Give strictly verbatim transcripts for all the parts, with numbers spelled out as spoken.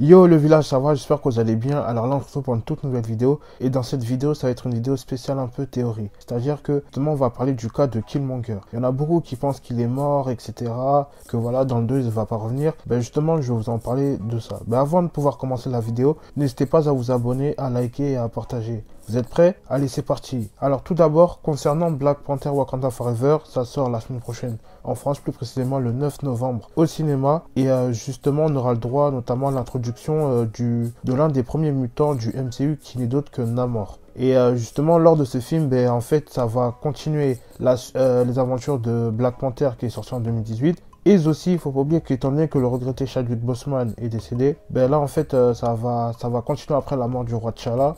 Yo le village, ça va, j'espère que vous allez bien. Alors là on se retrouve pour une toute nouvelle vidéo. Et dans cette vidéo ça va être une vidéo spéciale un peu théorie. C'est à dire que demain on va parler du cas de Killmonger. Il y en a beaucoup qui pensent qu'il est mort, etc. Que voilà, dans le deux il va pas revenir. Ben justement je vais vous en parler de ça. Ben avant de pouvoir commencer la vidéo, n'hésitez pas à vous abonner, à liker et à partager. Vous êtes prêts? Allez, c'est parti. Alors tout d'abord, concernant Black Panther Wakanda Forever, ça sort la semaine prochaine. En France, plus précisément le neuf novembre, au cinéma. Et euh, justement, on aura le droit notamment à l'introduction euh, du de l'un des premiers mutants du M C U qui n'est d'autre que Namor. Et euh, justement, lors de ce film, ben, en fait, ça va continuer la, euh, les aventures de Black Panther qui est sorti en deux mille dix-huit. Et aussi, il faut pas oublier qu'étant donné que le regretté Chadwick Boseman est décédé, ben là, en fait, euh, ça, va, ça va continuer après la mort du roi T'Challa.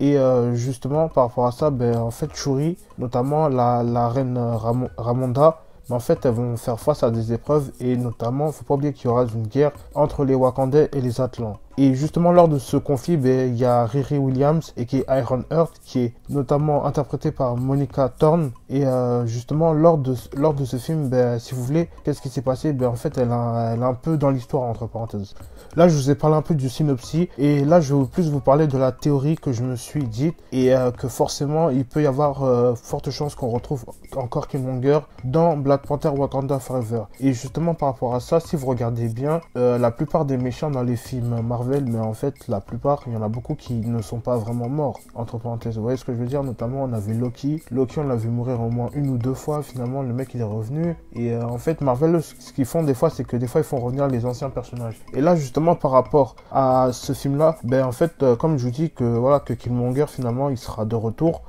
Et euh, justement, par rapport à ça, ben, en fait, Shuri, notamment la, la reine Ram Ramonda, ben, en fait, elles vont faire face à des épreuves. Et notamment, il ne faut pas oublier qu'il y aura une guerre entre les Wakandais et les Atlants. Et justement, lors de ce conflit, ben, y a Riri Williams et qui est Iron Heart, qui est notamment interprétée par Monica Thorne. Et euh, justement, lors de, lors de ce film, ben, si vous voulez, qu'est-ce qui s'est passé? Ben, en fait, elle est elle un peu dans l'histoire, entre parenthèses. Là, je vous ai parlé un peu du synopsis. Et là, je vais plus vous parler de la théorie que je me suis dite. Et euh, que forcément, il peut y avoir euh, forte chance qu'on retrouve encore Killmonger dans Black Panther Wakanda Forever. Et justement, par rapport à ça, si vous regardez bien, euh, la plupart des méchants dans les films Marvel, mais en fait la plupart, il y en a beaucoup qui ne sont pas vraiment morts, entre parenthèses, vous voyez ce que je veux dire. Notamment on a vu Loki, Loki on l'a vu mourir au moins une ou deux fois, finalement le mec il est revenu. Et euh, en fait Marvel, ce qu'ils font des fois, c'est que des fois ils font revenir les anciens personnages. Et là justement par rapport à ce film là, ben en fait euh, comme je vous dis que voilà, que Killmonger finalement il sera de retour.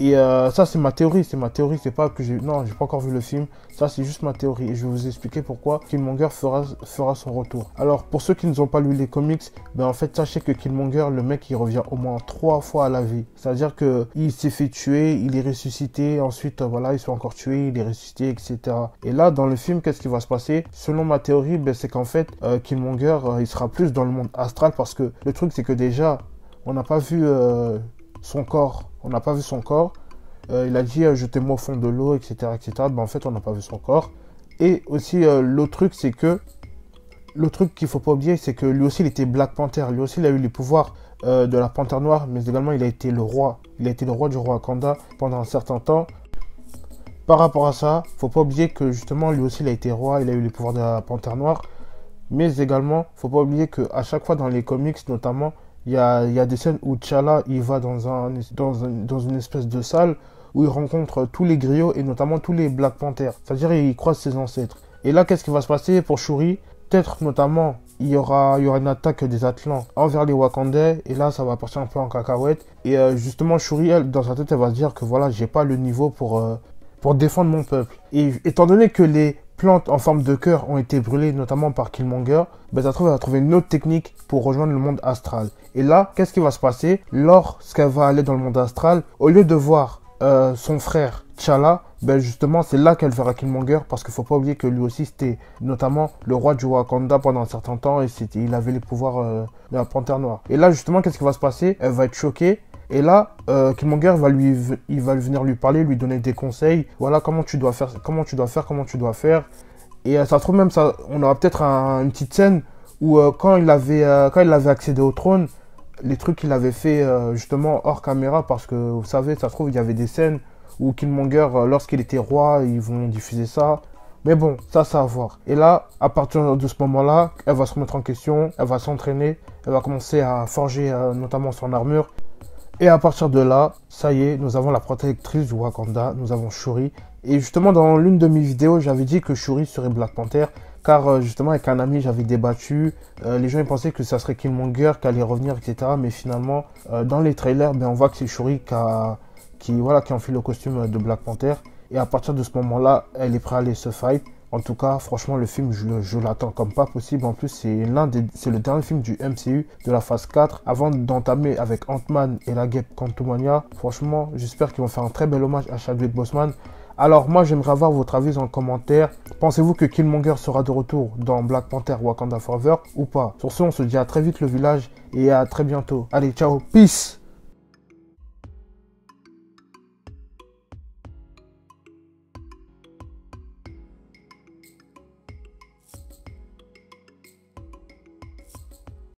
Et euh, ça c'est ma théorie, c'est ma théorie, c'est pas que j'ai... Non, j'ai pas encore vu le film, ça c'est juste ma théorie. Et je vais vous expliquer pourquoi Killmonger fera, fera son retour. Alors pour ceux qui ne ont pas lu les comics, ben en fait sachez que Killmonger, le mec il revient au moins trois fois à la vie. C'est-à-dire que il s'est fait tuer, il est ressuscité, ensuite voilà, il s'est encore tué, il est ressuscité, et cetera. Et là dans le film, qu'est-ce qui va se passer? Selon ma théorie, ben, c'est qu'en fait euh, Killmonger, euh, il sera plus dans le monde astral. Parce que le truc c'est que déjà, on n'a pas vu euh, son corps. On n'a pas vu son corps. Euh, il a dit euh, jetez-moi au fond de l'eau, et cetera, et cetera. Ben, en fait, on n'a pas vu son corps. Et aussi, euh, l'autre truc, c'est que l'autre truc qu'il faut pas oublier, c'est que lui aussi, il était Black Panther. Lui aussi, il a eu les pouvoirs euh, de la panthère noire, mais également, il a été le roi. Il a été le roi du roi Wakanda pendant un certain temps. Par rapport à ça, faut pas oublier que justement, lui aussi, il a été roi. Il a eu les pouvoirs de la panthère noire, mais également, faut pas oublier que à chaque fois dans les comics, notamment. Il y, a, il y a des scènes où T'Challa il va dans, un, dans, un, dans une espèce de salle où il rencontre tous les griots et notamment tous les Black Panthers. C'est-à-dire il croise ses ancêtres. Et là, qu'est-ce qui va se passer pour Shuri? Peut-être notamment, il y, aura, il y aura une attaque des Atlants envers les Wakandais. Et là, ça va partir un peu en cacahuète. Et euh, justement, Shuri, elle, dans sa tête, elle va se dire que voilà, j'ai pas le niveau pour, euh, pour défendre mon peuple. Et étant donné que les plantes en forme de cœur ont été brûlées, notamment par Killmonger, ben, ça trouve, elle va trouver une autre technique pour rejoindre le monde astral. Et là, qu'est-ce qui va se passer? Lorsqu'elle va aller dans le monde astral, au lieu de voir euh, son frère T'Challa, ben justement, c'est là qu'elle verra Killmonger, parce qu'il ne faut pas oublier que lui aussi, c'était notamment le roi du Wakanda pendant un certain temps, et c'était, il avait les pouvoirs euh, de la panthère noire. Et là, justement, qu'est-ce qui va se passer? Elle va être choquée. Et là, euh, Killmonger va lui, il va venir lui parler, lui donner des conseils. Voilà comment tu dois faire, comment tu dois faire, comment tu dois faire. Et euh, ça se trouve même, ça, on aura peut-être un, une petite scène où euh, quand il avait, euh, quand il avait accédé au trône, les trucs qu'il avait fait euh, justement hors caméra, parce que vous savez, ça se trouve, il y avait des scènes où Killmonger, euh, lorsqu'il était roi, ils vont diffuser ça. Mais bon, ça, ça à voir. Et là, à partir de ce moment-là, elle va se remettre en question, elle va s'entraîner, elle va commencer à forger euh, notamment son armure. Et à partir de là, ça y est, nous avons la protectrice du Wakanda, nous avons Shuri. Et justement, dans l'une de mes vidéos, j'avais dit que Shuri serait Black Panther, car euh, justement, avec un ami, j'avais débattu. Euh, les gens ils pensaient que ça serait Killmonger qui allait revenir, et cetera. Mais finalement, euh, dans les trailers, ben, on voit que c'est Shuri qui, a, qui, voilà, qui enfile le costume de Black Panther. Et à partir de ce moment-là, elle est prête à aller se fight. En tout cas, franchement, le film, je, je l'attends comme pas possible. En plus, c'est l'un des, c'est le dernier film du M C U de la phase quatre. Avant d'entamer avec Ant-Man et la guêpe Cantomania, franchement, j'espère qu'ils vont faire un très bel hommage à Chadwick Boseman. Alors, moi, j'aimerais avoir votre avis en commentaire. Pensez-vous que Killmonger sera de retour dans Black Panther Wakanda Forever ou pas? Sur ce, on se dit à très vite le village et à très bientôt. Allez, ciao, peace!